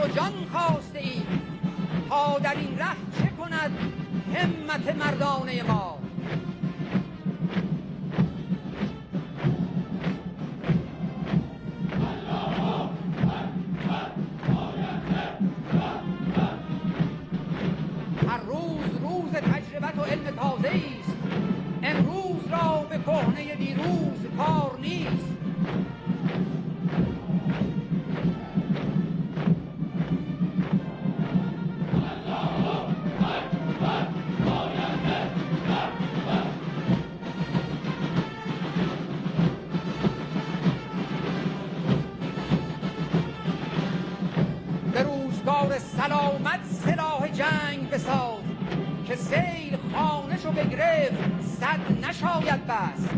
سر و جان خواسته ایم تا در این ره چه کند همت مردانه ما. هر روز تجربت و علم تازه است. امروز را به کهنه دیروز کار نیست. سلامت سلاح جنگ بساز که سیل خانشو بگرفت صد نشاید بس.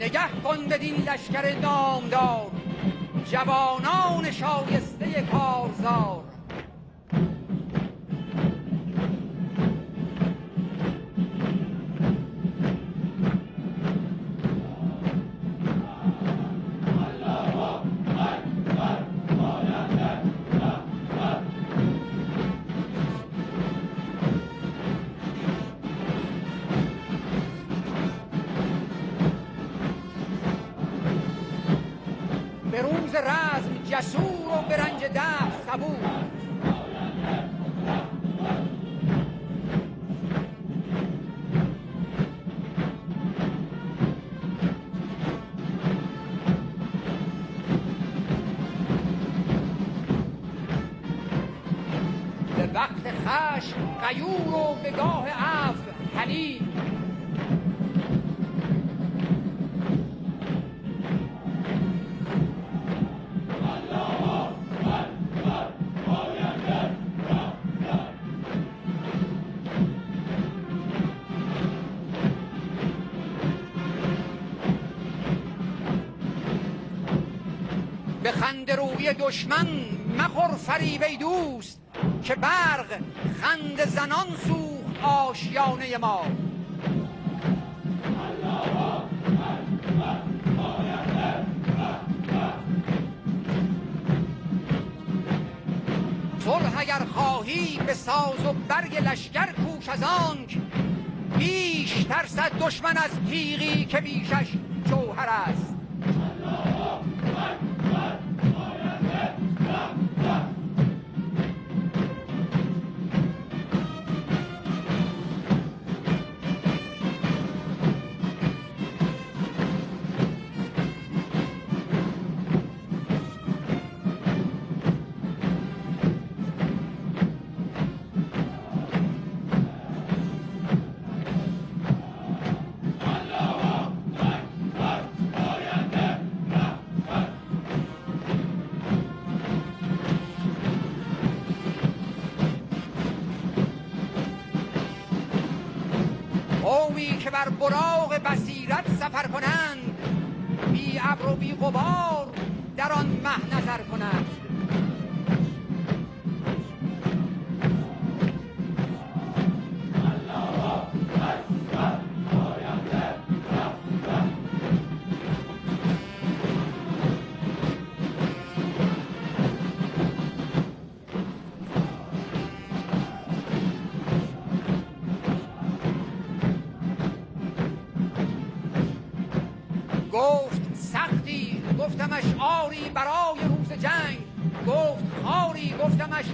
نگه کن بدین لشکر نامدار، جوانان شایسته کارزار. به روز رزم جسور و به رنج دفع صبور. به وقت خشم غیور و به گاه عفو حلیم. به خندروی دشمن مخور فریبی دوست که برق خند زنان سوخت آشیانه ما. صلح اگر خواهی به ساز و برگ لشکر کوش از آنک بیش ترسد دشمن از تیغی که بیشش جوهر است. قومی که بر براق بصیرت سفر کنند، بی ابر و بی غبار در آن مه نظر کنند. گفت سختی، گفتمش آری برای روز جنگ. گفت آری، گفتمش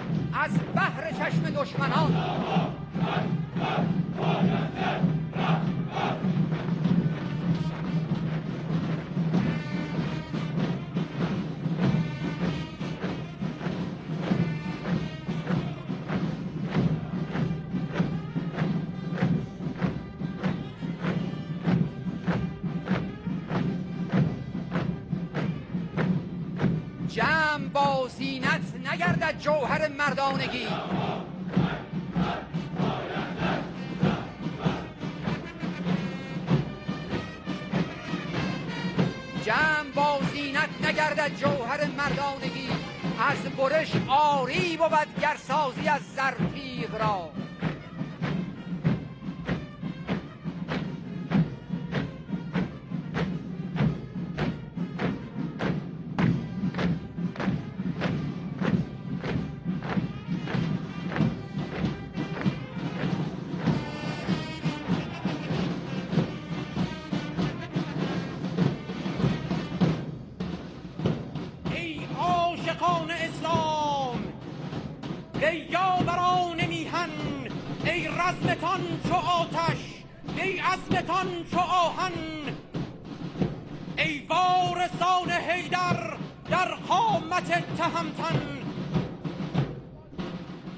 از بحر چشم دشمنان. جمع با زینت نگردد جوهر مردانگی. جمع با زینت نگردد جوهر مردانگی، از برش آری بود گر سازی از زرتیغ را.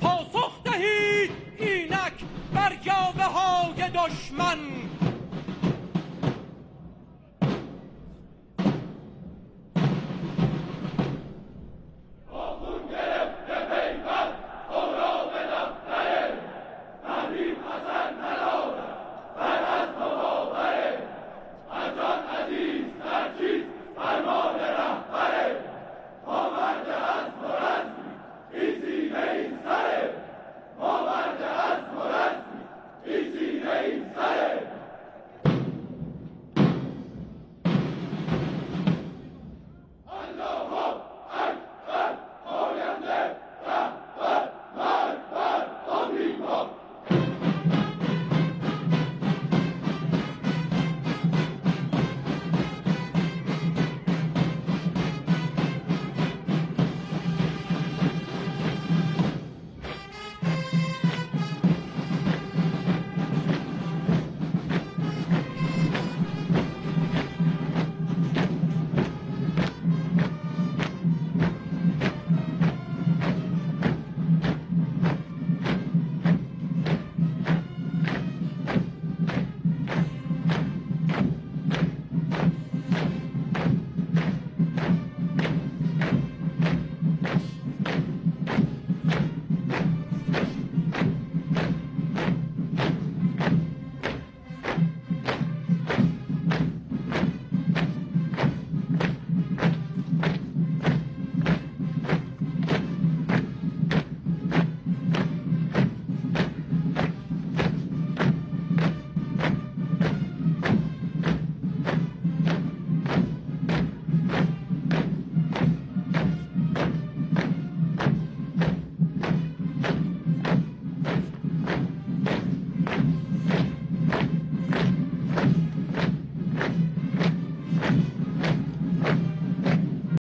پاسخ دهید اینک بر یاوه‌های دشمن.